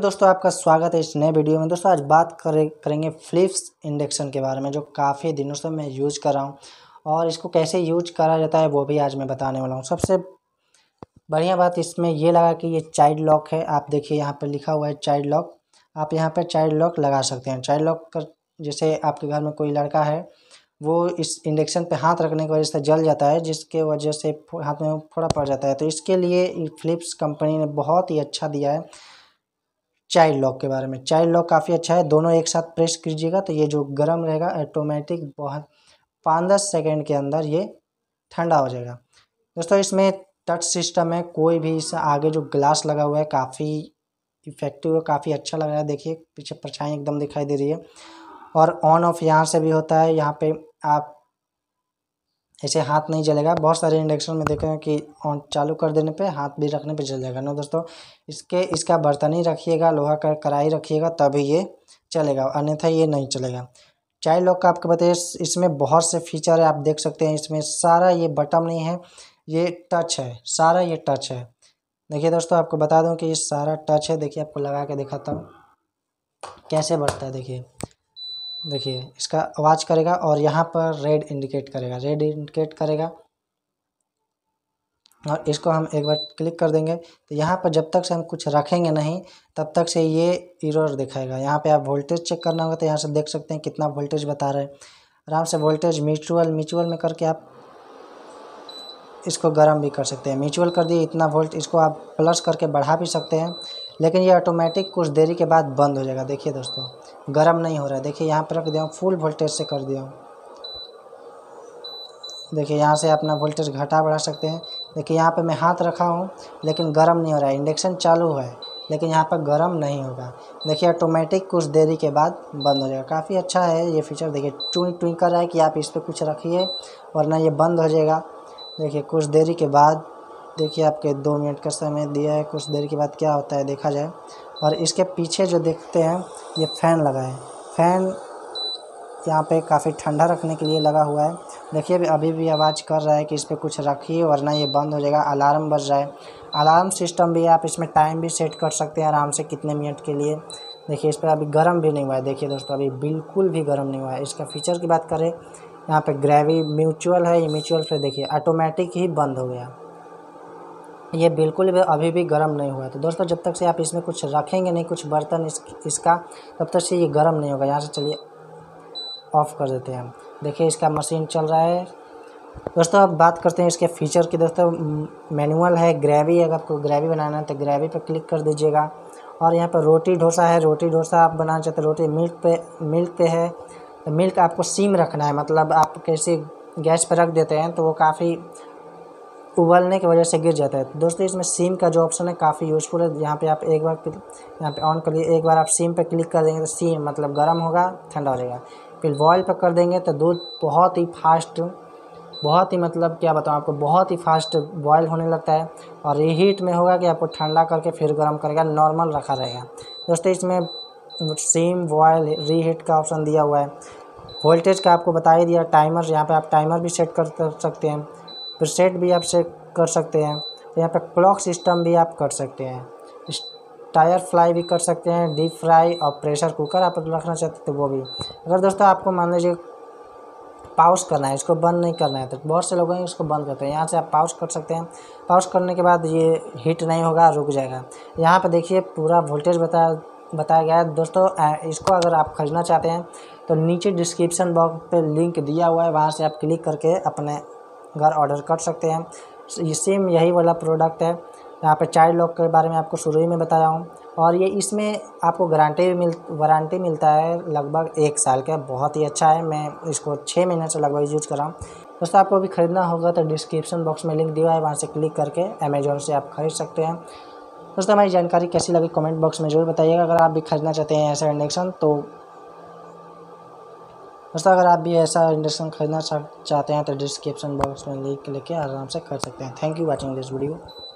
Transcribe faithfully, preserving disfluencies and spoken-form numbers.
दोस्तों आपका स्वागत है इस नए वीडियो में। दोस्तों आज बात करें करेंगे फिलिप्स इंडक्शन के बारे में, जो काफ़ी दिनों से मैं यूज़ कर रहा हूँ और इसको कैसे यूज करा जाता है वो भी आज मैं बताने वाला हूँ। सबसे बढ़िया बात इसमें ये लगा कि ये चाइल्ड लॉक है। आप देखिए यहाँ पर लिखा हुआ है चाइल्ड लॉक, आप यहाँ पर चाइल्ड लॉक लगा सकते हैं। चाइल्ड लॉक कर जैसे आपके घर में कोई लड़का है वो इस इंडक्शन पे हाथ रखने की वजह से जल जाता है, जिसके वजह से हाथ में फोड़ा पड़ जाता है। तो इसके लिए फिलिप्स कंपनी ने बहुत ही अच्छा दिया है चाइल्ड लॉक के बारे में। चाइल्ड लॉक काफ़ी अच्छा है, दोनों एक साथ प्रेस कीजिएगा तो ये जो गर्म रहेगा ऑटोमेटिक बहुत पाँच दस सेकेंड के अंदर ये ठंडा हो जाएगा। दोस्तों इसमें टच सिस्टम है, कोई भी इस आगे जो ग्लास लगा हुआ है काफ़ी इफेक्टिव है, काफ़ी अच्छा लग रहा है। देखिए पीछे परछाई एकदम दिखाई दे रही है और ऑन ऑफ यहाँ से भी होता है। यहाँ पे आप ऐसे हाथ नहीं जलेगा। बहुत सारे इंडक्शन में देखे हैं कि ऑन चालू कर देने पे हाथ भी रखने पे जल जाएगा। नो दोस्तों इसके इसका बर्तन ही रखिएगा, लोहा का कढ़ाई रखिएगा तभी ये चलेगा, अन्यथा ये नहीं चलेगा। चाइल्ड लॉक का आपको बताइए, इसमें बहुत से फीचर है, आप देख सकते हैं। इसमें सारा ये बटन नहीं है, ये टच है, सारा ये टच है। देखिए दोस्तों आपको बता दूं कि ये सारा टच है। देखिए आपको लगा के दिखाता हूँ कैसे बढ़ता है। देखिए देखिए इसका आवाज़ करेगा और यहाँ पर रेड इंडिकेट करेगा, रेड इंडिकेट करेगा और इसको हम एक बार क्लिक कर देंगे तो यहाँ पर जब तक से हम कुछ रखेंगे नहीं तब तक से ये एरर दिखाएगा। यहाँ पे आप वोल्टेज चेक करना होगा तो यहाँ से देख सकते हैं कितना वोल्टेज बता रहा है। आराम से वोल्टेज म्यूचुअल म्यूचुअल में करके आप इसको गर्म भी कर सकते हैं। म्यूचुअल कर दिए इतना वोल्ट, इसको आप प्लस करके बढ़ा भी सकते हैं, लेकिन ये ऑटोमेटिक कुछ देरी के बाद बंद हो जाएगा। देखिए दोस्तों गर्म नहीं हो रहा है। देखिए यहाँ पर रख दिया हूँ, फुल वोल्टेज से कर दिया हूँ। देखिए यहाँ से अपना वोल्टेज घटा बढ़ा सकते हैं। देखिए यहाँ पे मैं हाथ रखा हूँ लेकिन गर्म नहीं हो रहा है। इंडक्शन चालू है लेकिन यहाँ पर गर्म नहीं होगा। देखिए ऑटोमेटिक कुछ देरी के बाद बंद हो जाएगा। काफ़ी अच्छा है ये फीचर। देखिए चुई टुई कर रहा है कि आप इस पर कुछ रखिए वरना ये बंद हो जाएगा। देखिए कुछ देरी के बाद, देखिए आपके दो मिनट का समय दिया है, कुछ देर के बाद क्या होता है देखा जाए। और इसके पीछे जो देखते हैं ये फ़ैन लगा है, फ़ैन यहाँ पे काफ़ी ठंडा रखने के लिए लगा हुआ है। देखिए अभी भी आवाज़ कर रहा है कि इस पर कुछ रखिए वरना ये बंद हो जाएगा। अलार्म बज रहा है। अलार्म सिस्टम भी आप इसमें टाइम भी सेट कर सकते हैं आराम से कितने मिनट के लिए। देखिए इस पर अभी गर्म भी नहीं हुआ है। देखिए दोस्तों अभी बिल्कुल भी गर्म नहीं हुआ है। इसका फीचर की बात करें यहाँ पे ग्रेवी म्यूचुअल है, ये म्यूचुअल पे देखिए ऑटोमेटिक ही बंद हो गया, ये बिल्कुल भी अभी भी गर्म नहीं हुआ। तो दोस्तों जब तक से आप इसमें कुछ रखेंगे नहीं, कुछ बर्तन इस, इसका तब तक से ये गर्म नहीं होगा। यहाँ से चलिए ऑफ़ कर देते हैं हम। देखिए इसका मशीन चल रहा है। दोस्तों अब बात करते हैं इसके फीचर की। दोस्तों मैनुअल है, ग्रेवी अगर आपको ग्रेवी बनाना है तो ग्रेवी पर क्लिक कर दीजिएगा। और यहाँ पर रोटी डोसा है, रोटी डोसा आप बनाना चाहते हैं। रोटी मिल्क पे मिल्क पे है, तो मिल्क आपको सिम रखना है, मतलब आप कैसे गैस पर रख देते हैं तो वो काफ़ी उबलने की वजह से गिर जाता है। तो दोस्तों इसमें सिम का जो ऑप्शन है काफ़ी यूज़फुल है। यहाँ पे आप एक बार यहाँ पे ऑन करिए, एक बार आप सिम पे क्लिक कर देंगे तो सिम मतलब गर्म होगा, ठंडा हो जाएगा। फिर बॉयल पर कर देंगे तो दूध बहुत ही फास्ट, बहुत ही मतलब क्या बताऊँ आपको, बहुत ही फास्ट बॉयल होने लगता है। और हीट में होगा कि आपको ठंडा करके फिर गर्म करेगा, नॉर्मल रखा रहेगा। दोस्तों इसमें सिम बॉयल रीहीट का ऑप्शन दिया हुआ है। वोल्टेज का आपको बता ही दिया। टाइमर यहाँ पे आप टाइमर भी सेट कर सकते हैं, प्रीसेट भी आप सेट कर सकते हैं। यहाँ पे क्लॉक सिस्टम भी आप कर सकते हैं, टायर फ्राई भी कर सकते हैं, डीप फ्राई और प्रेशर कुकर आप रखना चाहते तो वो भी। अगर दोस्तों आपको मान लीजिए पाउस करना है, इसको बंद नहीं करना है, तो बहुत से लोग हैं इसको बंद करते हैं। यहाँ से आप पाउस कर सकते हैं, पाउस करने के बाद ये हीट नहीं होगा, रुक जाएगा। यहाँ पर देखिए पूरा वोल्टेज बताया बताया गया है। दोस्तों इसको अगर आप खरीदना चाहते हैं तो नीचे डिस्क्रिप्शन बॉक्स पे लिंक दिया हुआ है, वहाँ से आप क्लिक करके अपने घर ऑर्डर कर सकते हैं। सेम यही वाला प्रोडक्ट है। यहाँ पे चाइल्ड लॉक के बारे में आपको शुरू ही में बताया हूँ। और ये इसमें आपको गारंटी भी मिल वारंटी मिलता है लगभग एक साल का। बहुत ही अच्छा है, मैं इसको छः महीने से लगभग यूज़ कर रहा हूँ। दोस्तों आपको भी खरीदना होगा तो डिस्क्रिप्शन बॉक्स में लिंक दिया है, वहाँ से क्लिक करके अमेजोन से आप खरीद सकते हैं। दोस्तों हमारी जानकारी कैसी लगी कमेंट बॉक्स में ज़रूर बताइएगा। अगर आप भी खरीदना चाहते हैं ऐसा इंडक्शन तो दोस्तों अगर आप भी ऐसा इंडक्शन खरीदना चाहते हैं तो डिस्क्रिप्शन बॉक्स में लिंक लेके आराम से खरीद सकते हैं। Thank you watching this video.